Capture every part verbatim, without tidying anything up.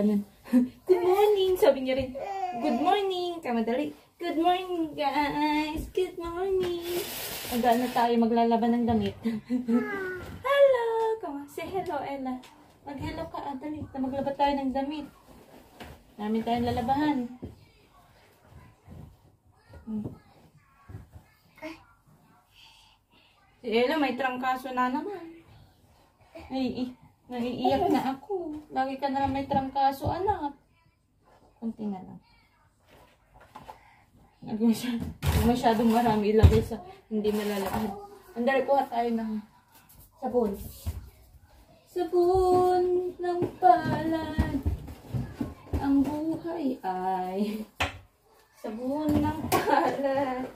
makanan. Good morning, sabi niya rin. Good morning, kamadali. Good morning, guys. Good morning. Agad na tayo maglalaban ng damit. Hello. Come on. Say hello, Ella. Mag-hello ka, Adali. Maglaba tayo ng damit. Namin tayong lalabahan. Si Ella, may trangkaso na naman. Ay, eh. Naiiyak na ako. Lagi ka na lang may trangkaso, anak. Kunti na lang. Huwag masyadong marami ilagay sa hindi malalakad. Andali, kuha tayo ng sabon. Sabon ng palad. Ang buhay ay sabon ng palad.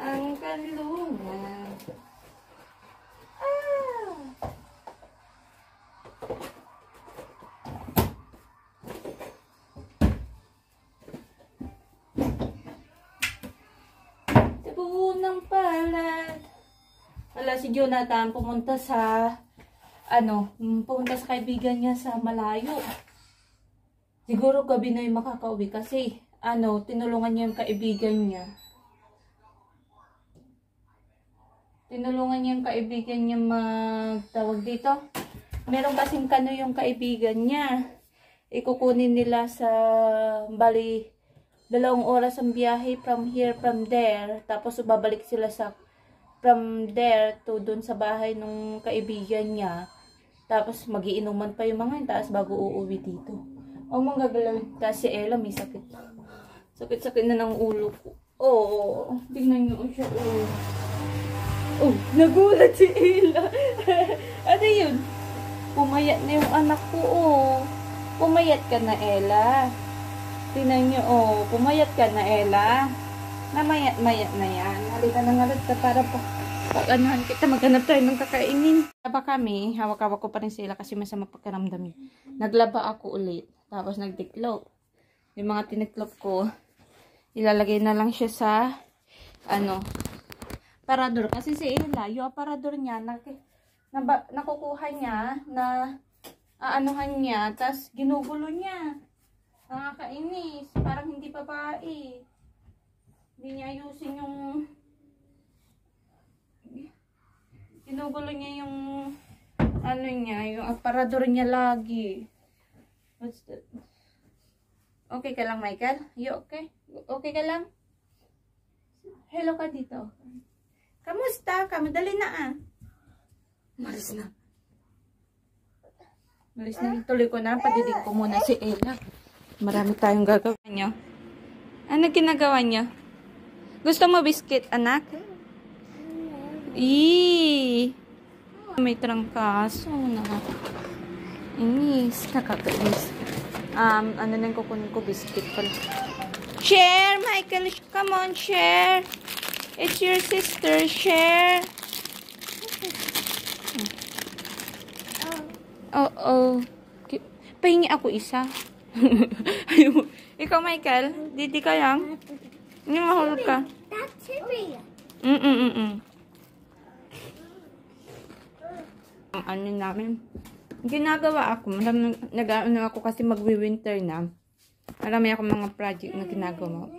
Ang kalungan. Ng palad. Wala si Jonathan pumunta sa ano, pumunta sa kaibigan niya sa malayo. Siguro gabi na yung makakauwi kasi ano, tinulungan niya yung kaibigan niya. Tinulungan niya yung kaibigan niya magtawag dito. Meron kasing kano yung kaibigan niya. Ikukunin nila sa bali dalawang oras ang biyahe from here, from there. Tapos babalik sila sa from there to dun sa bahay nung kaibigan niya. Tapos magiinuman pa yung mga yun. Tapos bago uuwi dito. O mga gagalawin. Tapos si Ella may sakit. Sakit-sakit na ng ulo ko. Oo. Tingnan nyo siya. Oh, oh nagulat si Ella. Ano yun? Pumayat na yung anak ko. Oh. Pumayat ka na, Ella. Tingnan nyo, oh, pumayat ka na, Ella. Namayat-mayat na yan. Halika na nga ka para pa, pag-anahan kita. Maghanap tayo ng kakainin. Laba kami, hawak-hawak ko pa rin sila kasi masama pagkaramdam. Naglaba ako ulit. Tapos nagtiklop. Yung mga tiniklop ko, ilalagay na lang siya sa, ano, parador. Kasi si Ella, yung parador niya, nak naba, nakukuha niya, na, aanuhan niya, tas ginugulo niya. Nakakainis. Parang hindi babae. Hindi niya ayusin yung tinugulo niya yung ano niya, yung aparador niya lagi. What's that? Okay ka lang, Michael? You okay? Okay ka lang? Hello ka dito. Kamusta? Kamadali na ah. Malis na. Malis na. Tuloy ko na. Padidig ko muna si Ella. Marami tayong gagawin nyo. Ano ginagawa nyo? Gusto mo biscuit, anak? Eee! May trangkaso na. Inis. Nakakainis. Um, ano nang kukunin ko? Biscuit pala. Share, Michael! Come on, share! It's your sister, share! Oh-oh. Pahingi ako isa. Ikaw, Michael, didi ka lang. Hindi mahulog ka. Mm-mm-mm. Ang ano namin. Ginagawa ako. Marami, nag-ano ako kasi magwi-winter na. Marami ako mga project na ginagawa.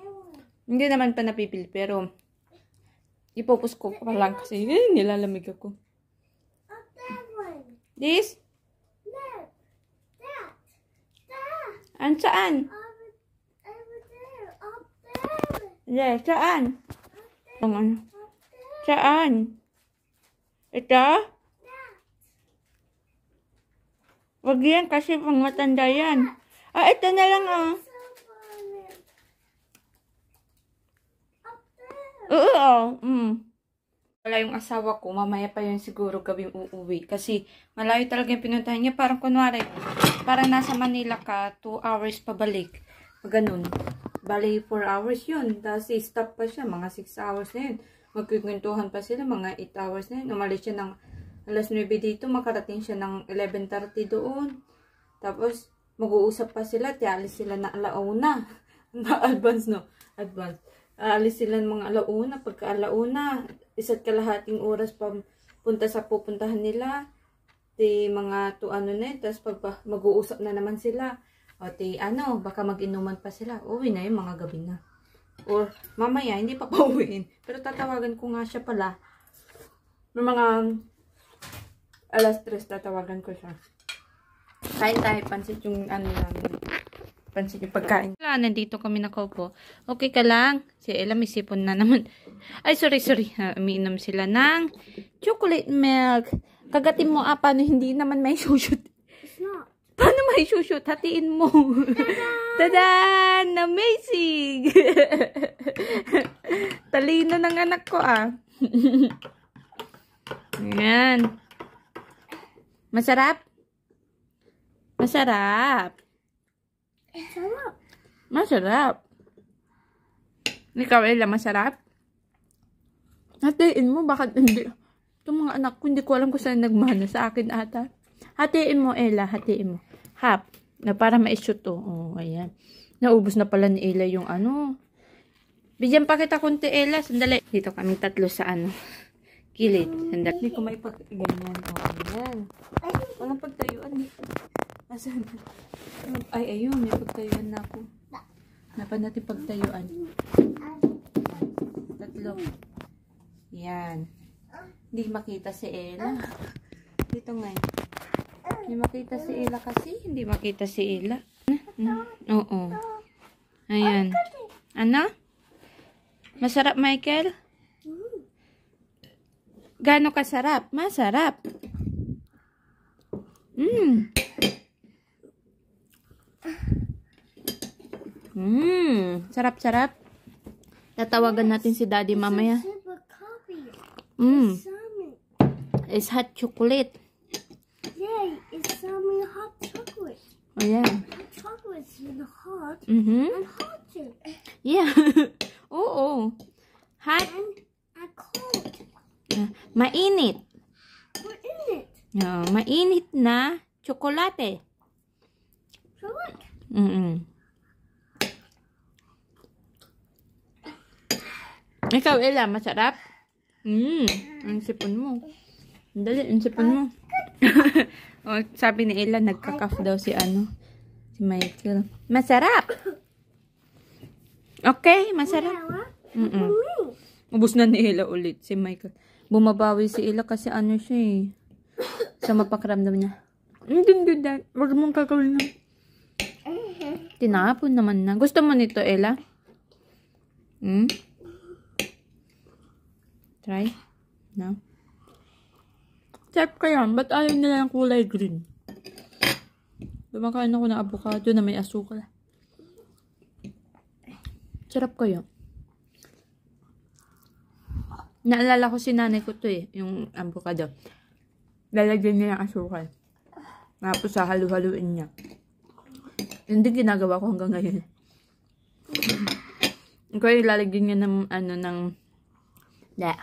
Hindi naman pa napipil, pero ipopus ko pa lang kasi eh, nilalamig ako. This? An saan? Over, over there, up there. Yeah, saan? Up there. Up there. Saan? Ito? Yeah. Wag yan kasi pang matanda yan. Ah, ito na lang ah. Oo, oo. Mm. Wala yung asawa ko. Mamaya pa yun siguro gabing uuwi. Kasi malayo talaga yung pinuntahan niya. Parang kunwari, parang nasa Manila ka, two hours pabalik. Ganun. Bali, four hours yun. Tapos stop pa siya, mga six hours na yun. Magkikintuhan pa sila, mga eight hours na yun. Umalis siya ng alas nuwebe dito, makarating siya ng eleven thirty doon. Tapos, mag-uusap pa sila, tialis sila na alauna. Na-advance, no? Advance. Aalis sila ng mga alauna, pagka-alauna, isa't kalahating oras pa punta sa pupuntahan nila. Di mga to ano na yun. Tapos pag mag-uusap na naman sila, Oti, ano, baka mag-inuman pa sila. Uwi na yung mga gabi na. Or mamaya, hindi pa pauwiin. Pero tatawagan ko nga siya pala. May mga alas tres tatawagan ko siya. Kain tayo, pansit yung ano namin. Pansin yung pagkain. Nandito kami nakaupo. Okay ka lang. Si Ella may sipon na naman. Ay, sorry, sorry. Ha, umiinom sila ng chocolate milk. Kagatin mo, ah, paano hindi naman may shoot? It's not. Paano may shoot? Hatiin mo. Tada! Amazing! Talino ng anak ko, ah. Ayan. Masarap? Masarap. Masarap. Masarap. Ikaw, Ella, masarap? Hatiin mo, bakit hindi? Itong mga anak ko, hindi ko alam kung saan nagmana. Sa akin ata. Hatiin mo, Ella. Hatiin mo. Hap. Na para ma-shoot to. Oh, ayan. Naubos na pala ni Ella yung ano. Bigyan pa kita kunti, Ella. Sandali. Dito kami tatlo sa ano. Kilit. Sandali. Hindi ko maipag-ganyan. Oh, ayan. Walang pagtayuan dito. Asan? Ay, ayun. May pagtayuan na ako. Napan natin pagtayuan. Tatlo. Yan. Hindi makita si Ella. Dito nga. Hindi makita si Ella kasi. Hindi makita si Ella. Oo. Ayan. Ano? Masarap, Michael? Gano'ng kasarap? Masarap. Mmm. Mmm, sarap-sarap. Tatawagan natin si Daddy mamaya. Mmm. It's hot chocolate. Yeah, it's some hot chocolate. Oh yeah. Hot chocolate is hot. Mm-hmm. And hot. Yeah. Oh oh. Hot and, and cold. Uh, mainit. Mainit. Yeah, mainit na chocolate. Chocolate. Mm-mm. Ikaw, Ella, masarap? Mm, ang sipon mo. Dali, ang sipon mo. O, sabi ni Ella, nagkakaf daw si ano, si Michael. Masarap! Okay, masarap. Mm -mm. Ubus na ni Ella ulit, si Michael. Bumabawi si Ella kasi ano siya eh. Sa mapakaramdam niya. Hindi, hindi, dad. Huwag mong kakawin na. Tinapon naman na. Gusto mo nito, Ella? Hmm? Try? No? Sarap kaya. Ba't ayaw nila ng kulay green? Dumakain ako ng avocado na may asukal. Sarap kaya. Naalala ko si nanay ko to eh. Yung avocado. Lalagyan niya ng asukal. Tapos halu-haluin niya. Hindi ginagawa ko hanggang ngayon. Kaya lalagyan niya ng ano ng da.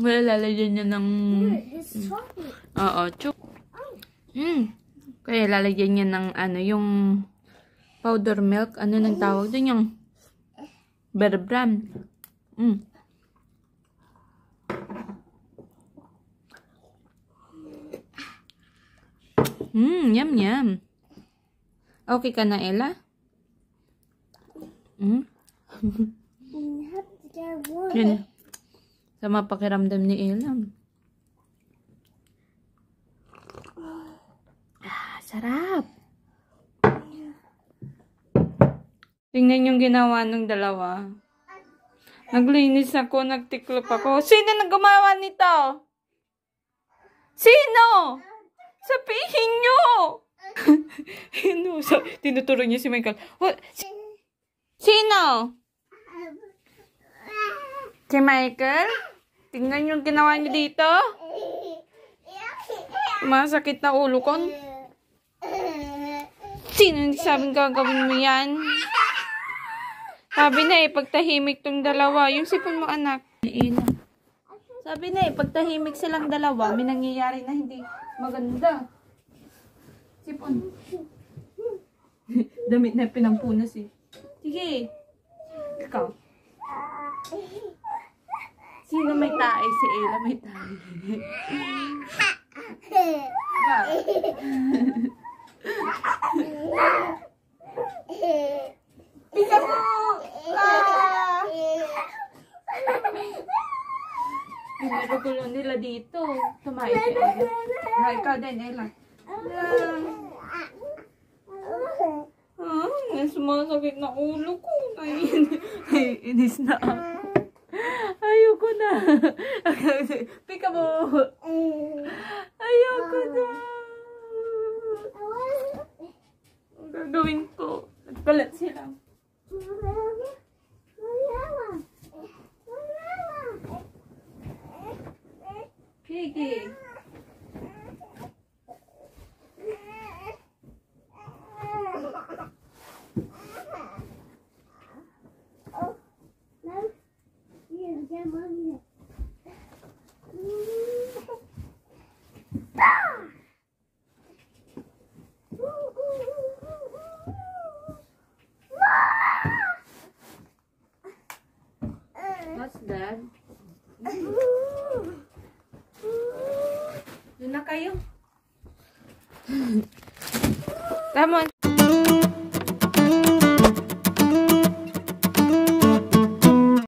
Wala lalagyan niya ng oo, chuk. Mm. Kaya lalagyan niya ng ano yung powder milk, ano nang tawag doon yung butter brand. Mm. Mm, yum yum. Okay ka na, Ella? Mm. Yun. Sama pakiramdam ni Ella. Ah, sarap. Tingnan yung ginawa ng dalawa. Naglinis ako, nagtiklop ako. Sino naggumawa nito? Sino? Sabihin nyo! Hinusap. Tinuturo niya si Michael. What? Sino? Si Michael? Tingnan yung ginawa niyo dito. Masakit na ulo ko. Sino yung sabing gagawin mo yan? Sabi na eh, pagtahimik tong dalawa. Yung sipon mo, anak. Sabi na eh, pagtahimik silang dalawa, may nangyayari na hindi maganda. Sipon. Damit na pinampunas eh. Sige. Ikaw. Sino may tae? Si Ella may tae. Bisa lah. Pinagukulo nila dito. Tumayo siya. Ay, ikaw din, Ella. Ah, may sumasakit na ulo ko. Ay, inis na ako. Ayoko na. Pika mo. Ayoko na. Ang gagawin ko. Nagkalat sila. Piggy. What's that? Doon na kayo. Tama.